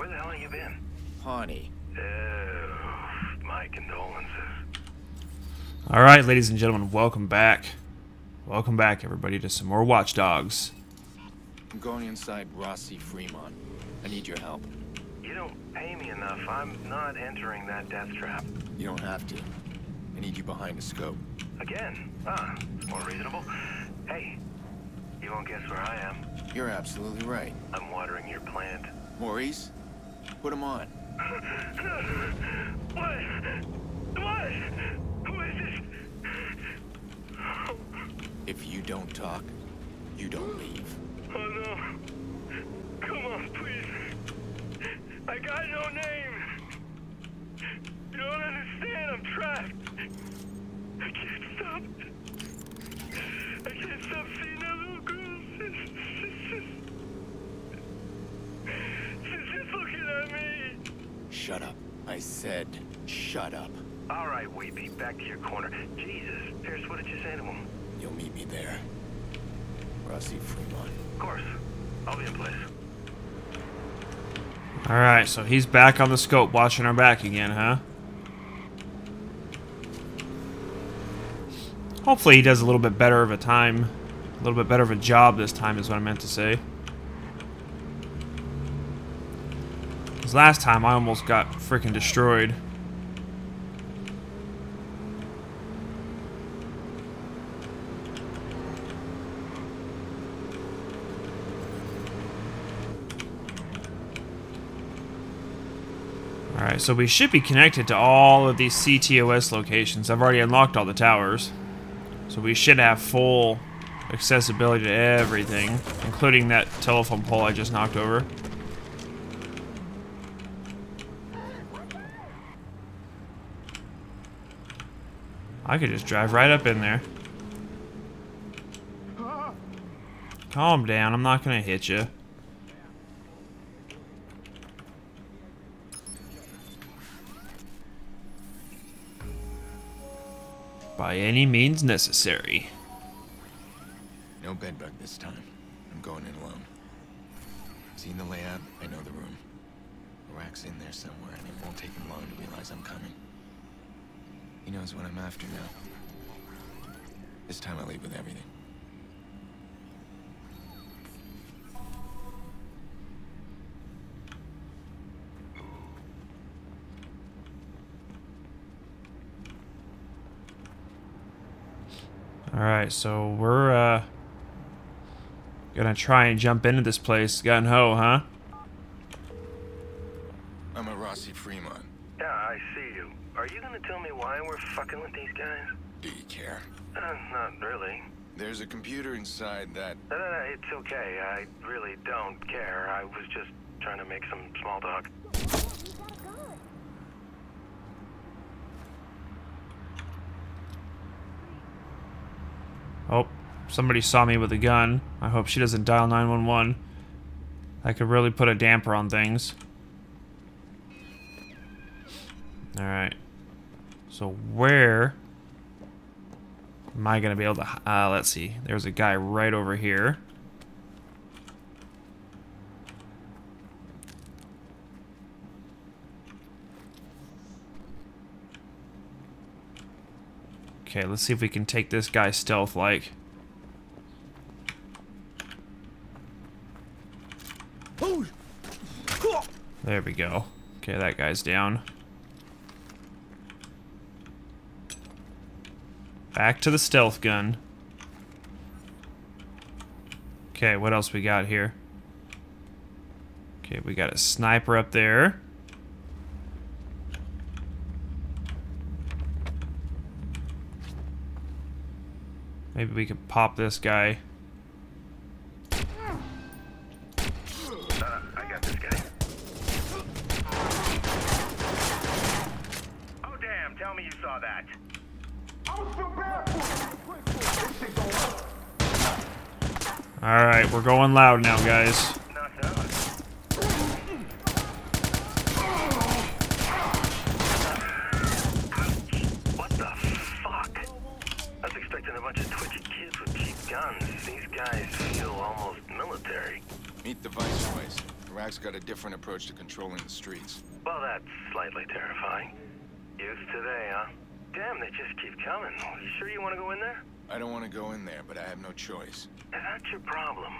Where the hell have you been? Pawnee. My condolences. All right, ladies and gentlemen, welcome back. Welcome back, everybody, to some more Watch Dogs. I'm going inside Rossi Fremont. I need your help. You don't pay me enough. I'm not entering that death trap. You don't have to. I need you behind the scope. Again? Ah, more reasonable. Hey, you won't guess where I am. You're absolutely right. I'm watering your plant. Maurice, put him on. What? What? Who is this? If you don't talk, you don't leave. Oh no. Come on, please. I got no name. You don't understand, I'm trapped. I can't stop. I can't stop seeing that little girl. She's just looking at me. Shut up. I said shut up. All right, Weepy, back to your corner. Jesus, Pierce, what did you say to him? You'll meet me there. Rossi Fremont. Of course. I'll be in place. Alright, so he's back on the scope, watching our back again, huh? Hopefully he does a little bit better of a time. A little bit better of a job this time is what I meant to say. Because last time I almost got freaking destroyed. Alright, so we should be connected to all of these CTOS locations. I've already unlocked all the towers. So we should have full accessibility to everything, including that telephone pole I just knocked over. I could just drive right up in there. Calm down, I'm not gonna hit you. By any means necessary. No bedbug this time. I'm going in alone. Seen the layout, I know the room. The rack's in there somewhere, and it won't take him long to realize I'm coming. He knows what I'm after now. This time I leave with everything. Alright, so we're gonna try and jump into this place. Gun ho, huh? I'm a Rossi Fremont. Yeah, I see you. Are you gonna tell me why we're fucking with these guys? Do you care? Not really. There's a computer inside that... No, it's okay. I really don't care. I was just trying to make some small talk. Oh, somebody saw me with a gun. I hope she doesn't dial 911. I could really put a damper on things. Alright. So where am I going to be able to... let's see. There's a guy right over here. Okay, let's see if we can take this guy stealth-like. There we go. Okay, that guy's down. Back to the stealth gun. Okay, what else we got here? Okay, we got a sniper up there. Maybe we could pop this guy. I got this guy. Oh damn, tell me you saw that. Alright, we're going loud now, guys. Iraq's got a different approach to controlling the streets. Well, that's slightly terrifying. Youth today, huh? Damn, they just keep coming. You sure you want to go in there? I don't want to go in there, but I have no choice. That's your problem.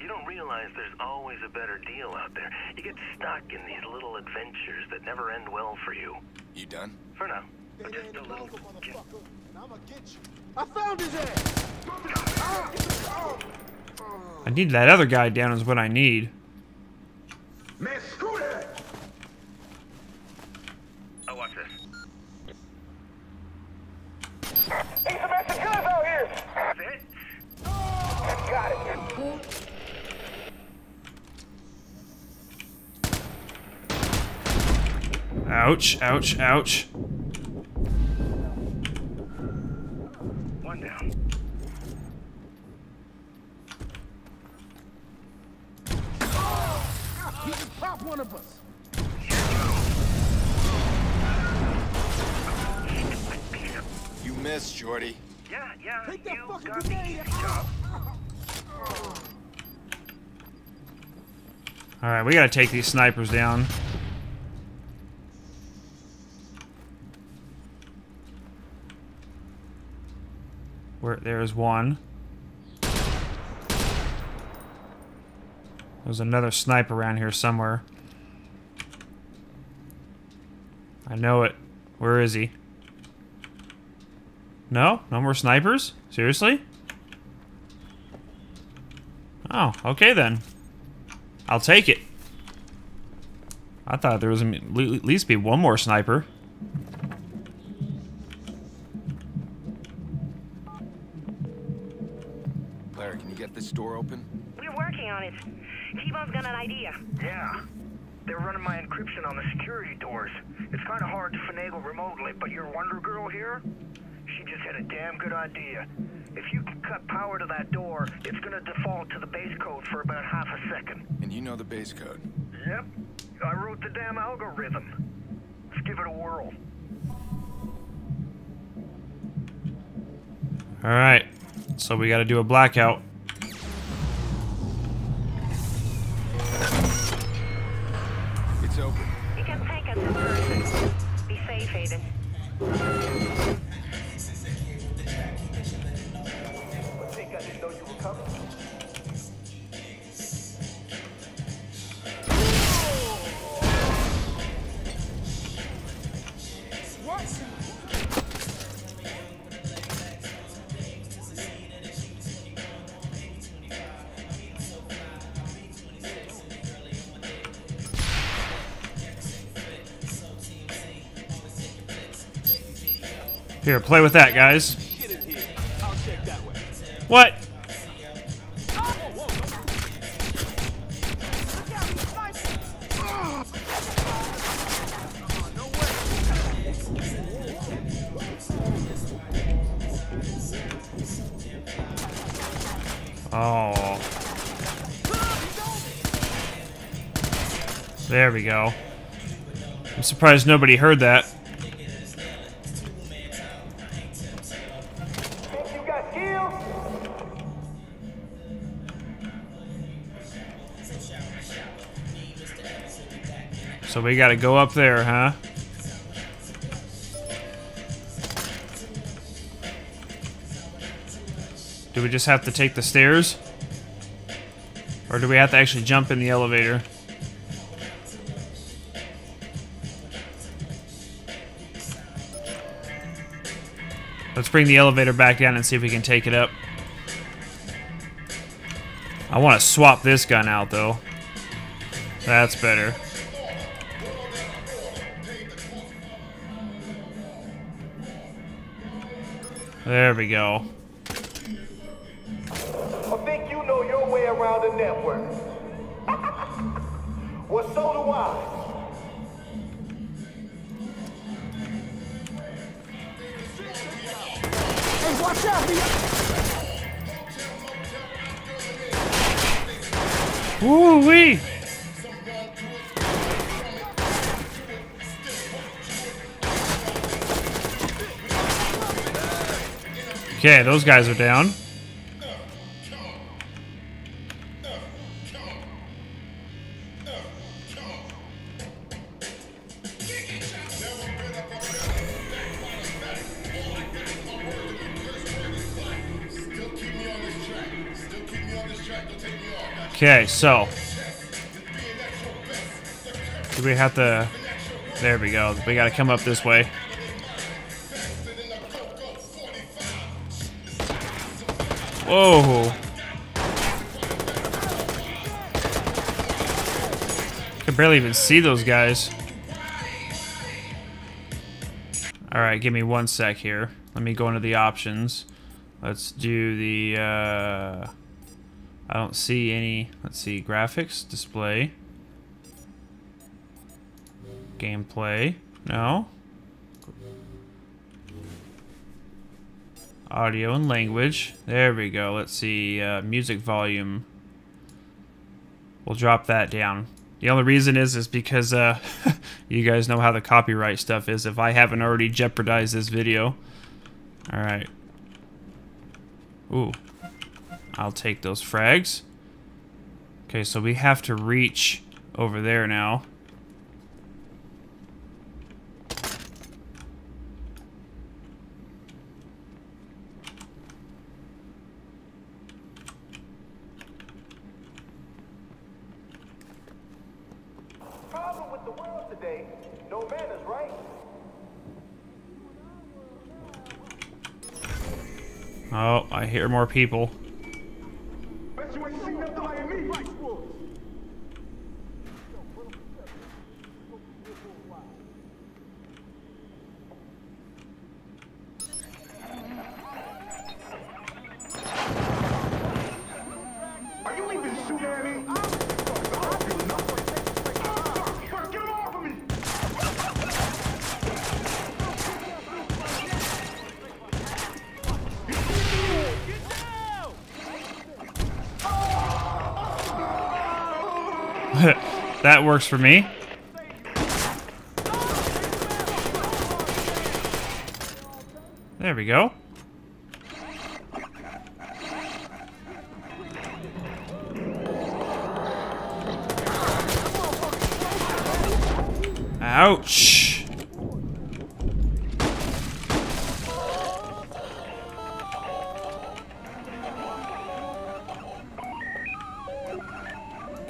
You don't realize there's always a better deal out there. You get stuck in these little adventures that never end well for you. You done? For now. But just a little... motherfucker, and I'ma get you. I found his ass! I need that other guy down is what I need. Man, screw that! Oh, watch this. Hey, some extra guns out here! That's it? Oh! Got it. Ouch, ouch, ouch. One down. Oh, he can pop one of us. You missed, Jordy. Yeah. Take that fucking grenade. Alright, we gotta take these snipers down. There's one. There's another sniper around here somewhere. I know it. Where is he? No? No more snipers? Seriously? Oh, okay then. I'll take it. I thought there was at least be one more sniper. This door open? We're working on it. T-Bone's got an idea. Yeah. They're running my encryption on the security doors. It's kind of hard to finagle remotely, but your Wonder Girl here? She just had a damn good idea. If you can cut power to that door, it's gonna default to the base code for about half a second. And you know the base code? Yep. I wrote the damn algorithm. Let's give it a whirl. Alright. So we gotta do a blackout. Here, play with that, guys. What? Oh. There we go. I'm surprised nobody heard that. So we gotta go up there, huh? Do we just have to take the stairs? Or do we have to actually jump in the elevator? Let's bring the elevator back down and see if we can take it up. I wanna swap this gun out, though. That's better. There we go. I think you know your way around the network. Well, so do I. Hey, watch out, B. Woo-wee! Okay, those guys are down. Okay, so do we have to? There we go. We gotta come up this way. Whoa! I can barely even see those guys. All right, give me one sec here. Let me go into the options. Let's do the. I don't see any. Let's see, graphics, display, gameplay. No. Audio and language. There we go. Let's see, music volume. We'll drop that down. The only reason is because you guys know how the copyright stuff is. If I haven't already jeopardized this video. All right. Ooh. I'll take those frags. Okay, so we have to reach over there now. Problem with the world today, no man is right. Oh, I hear more people. That works for me. There we go. Ouch.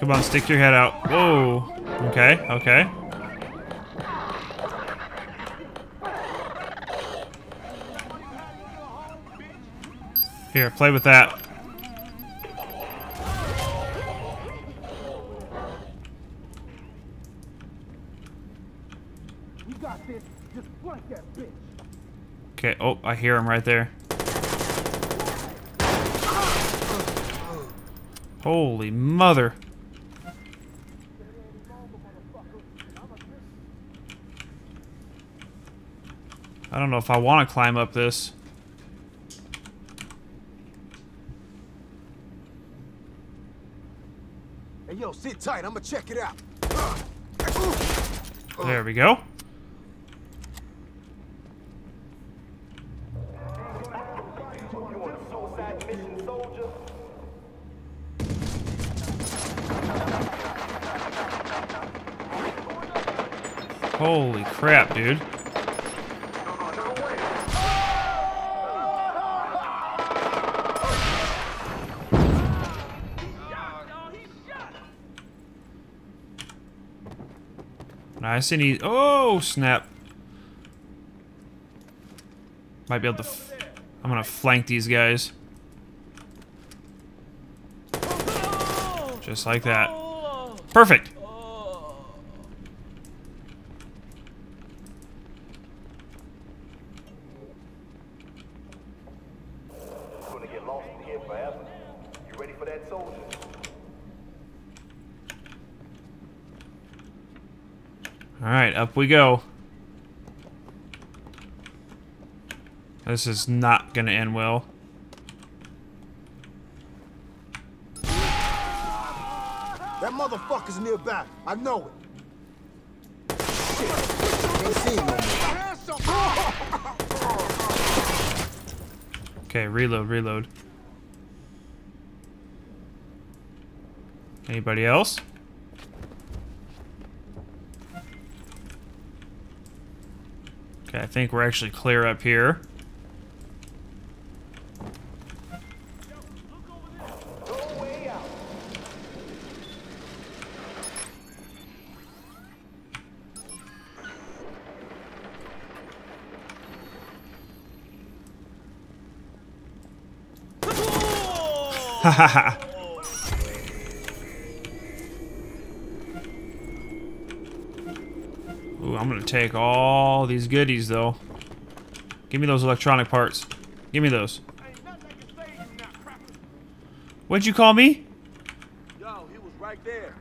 Come on, stick your head out. Whoa. Okay, okay. Here, play with that. Okay, oh, I hear him right there. Holy mother. I don't know if I want to climb up this. Hey, yo, sit tight. I'm gonna check it out. There we go. Holy crap, dude. Nice and easy. Oh, snap. Might be able to... I'm going to flank these guys. Just like that. Perfect. Alright, up we go. This is not gonna end well. That motherfucker's nearby. I know it. Shit. Ain't seen no. Okay, reload, reload. Anybody else? I think we're actually clear up here. Ha ha ha. Ooh, I'm gonna take all these goodies though. Give me those electronic parts. Give me those. What'd you call me? Yo, he was right there.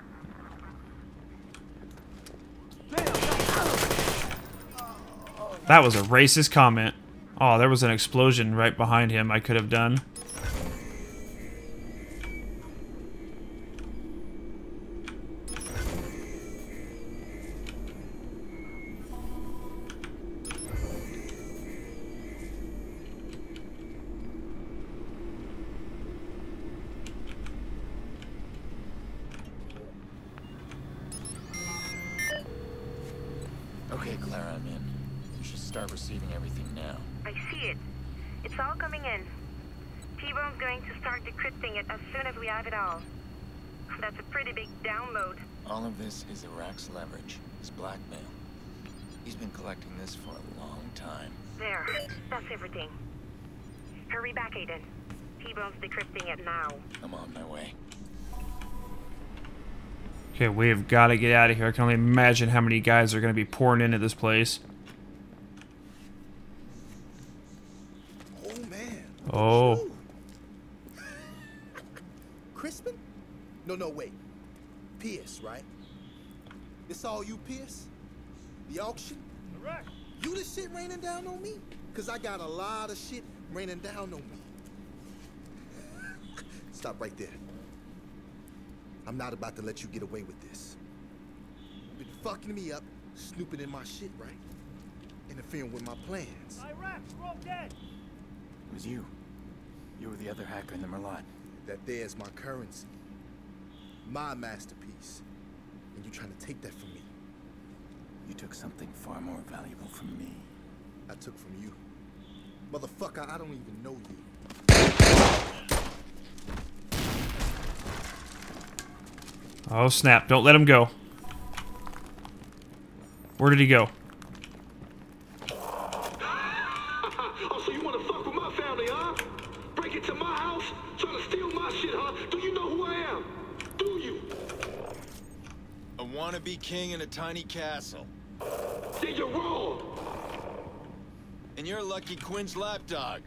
That was a racist comment. Oh, there was an explosion right behind him I could have done. Okay, Clara, I'm in. You should start receiving everything now. I see it. It's all coming in. T-Bone's going to start decrypting it as soon as we have it all. That's a pretty big download. All of this is Iraq's leverage. It's blackmail. He's been collecting this for a long time. There. That's everything. Hurry back, Aiden. T-Bone's decrypting it now. I'm on my way. Okay, we've got to get out of here. I can only imagine how many guys are going to be pouring into this place. Oh, man. Oh. Crispin? No, wait. Pierce, right? This all you, Pierce? The auction? Correct. You the shit raining down on me? Because I got a lot of shit raining down on me. Stop right there. I'm not about to let you get away with this. You've been fucking me up, snooping in my shit, right? Interfering with my plans. Iraq, we're all dead. It was you. You were the other hacker in the Merlot. That there's my currency. My masterpiece. And you trying to take that from me. You took something far more valuable from me. I took from you. Motherfucker, I don't even know you. Oh, snap. Don't let him go. Where did he go? Oh, so you want to fuck with my family, huh? Break into my house? Try to steal my shit, huh? Do you know who I am? Do you? A wannabe king in a tiny castle. Yeah, you're wrong. And you're lucky Quinn's lapdog.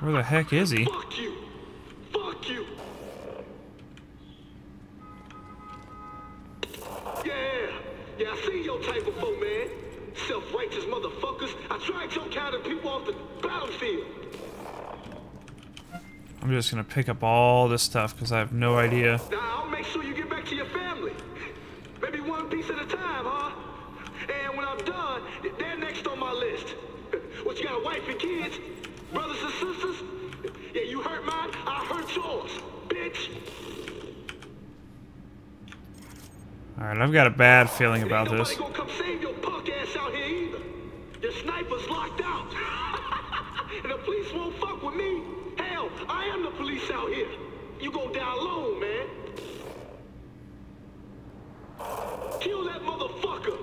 Where the heck is he? Fuck you. Fuck you. Yeah, I seen your type before, man. Self-righteous motherfuckers. I tried to counter people off the battlefield. I'm just gonna pick up all this stuff because I have no idea. Now I'll make sure you get back to your family. Maybe one piece at a time, huh? And when I'm done, they're next on my list. What, you got a wife and kids? Brothers and sisters? Yeah, you hurt mine, I hurt yours, bitch. Alright, I've got a bad feeling about this. Ain't nobody gonna come save your punk ass out here either. Your sniper's locked out. And the police won't fuck with me. Hell, I am the police out here. You go down alone, man. Kill that motherfucker.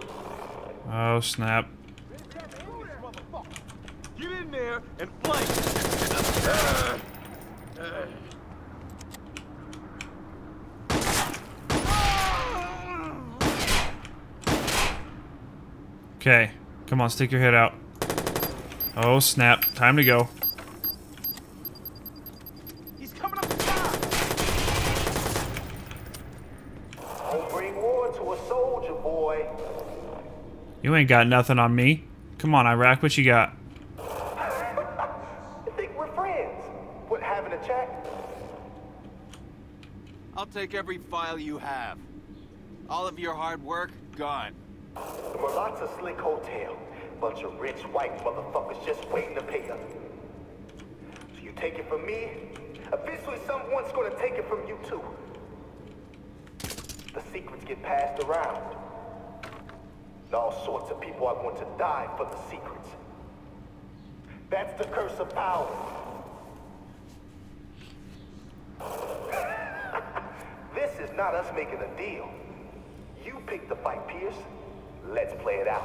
Oh, snap. Get in there and fight. Okay, come on, stick your head out. Oh, snap. Time to go. He's coming up the top. Don't bring war to a soldier, boy. You ain't got nothing on me. Come on, Iraq, what you got? You think we're friends? What, having a chat? I'll take every file you have. All of your hard work, gone. The Maratza Slick Hotel. Bunch of rich white motherfuckers just waiting to pay up. So you take it from me, eventually someone's gonna take it from you too. The secrets get passed around. And all sorts of people are going to die for the secrets. That's the curse of power. This is not us making a deal. You picked the fight, Pierce. Let's play it out.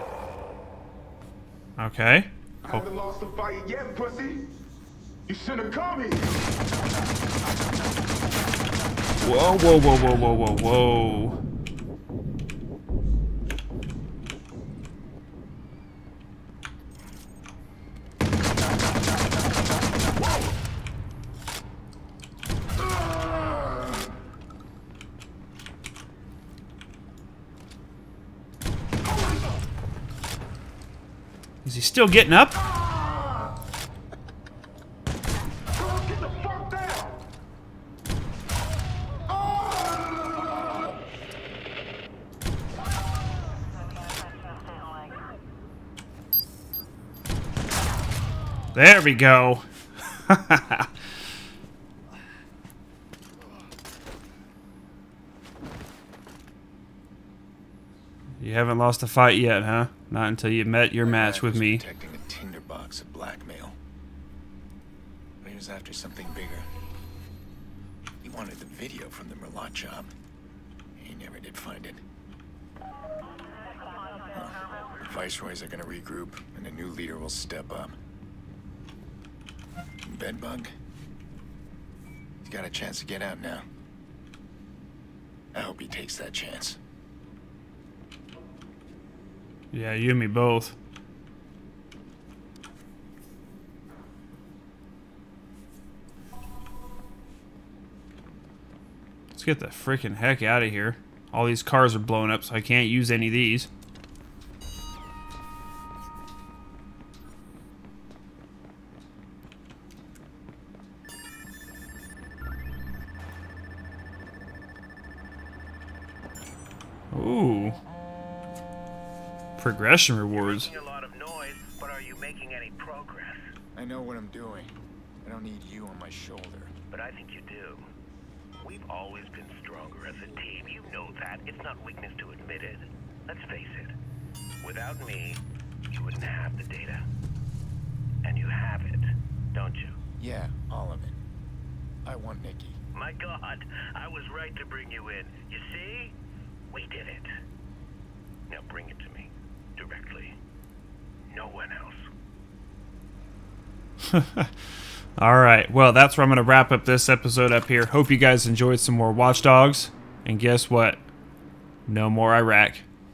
Okay. I haven't lost the fight yet, pussy. You should have come here. Whoa, whoa, whoa, whoa, whoa, whoa, whoa. Is he still getting up? There we go. You haven't lost a fight yet, huh? Not until you met your match with me. Protecting a tinderbox of blackmail. But he was after something bigger. He wanted the video from the Merlot shop. He never did find it. Well, the Viceroys are gonna regroup, and a new leader will step up. Bedbug? He's got a chance to get out now. I hope he takes that chance. Yeah, you and me both. Let's get the freaking heck out of here. All these cars are blown up, so I can't use any of these. Ooh. Progression rewards. You're making a lot of noise, but are you making any progress? I know what I'm doing. I don't need you on my shoulder. But I think you do. We've always been stronger as a team. You know that. It's not weakness to admit it. Let's face it. Without me, you wouldn't have the data. And you have it, don't you? Yeah, all of it. I want Nikki. My God, I was right to bring you in. You see? We did it. Now bring it to me. Directly. No one else. Alright, well, that's where I'm going to wrap up this episode up here. Hope you guys enjoyed some more Watch Dogs. And guess what? No more Iraq.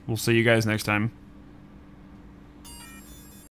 We'll see you guys next time.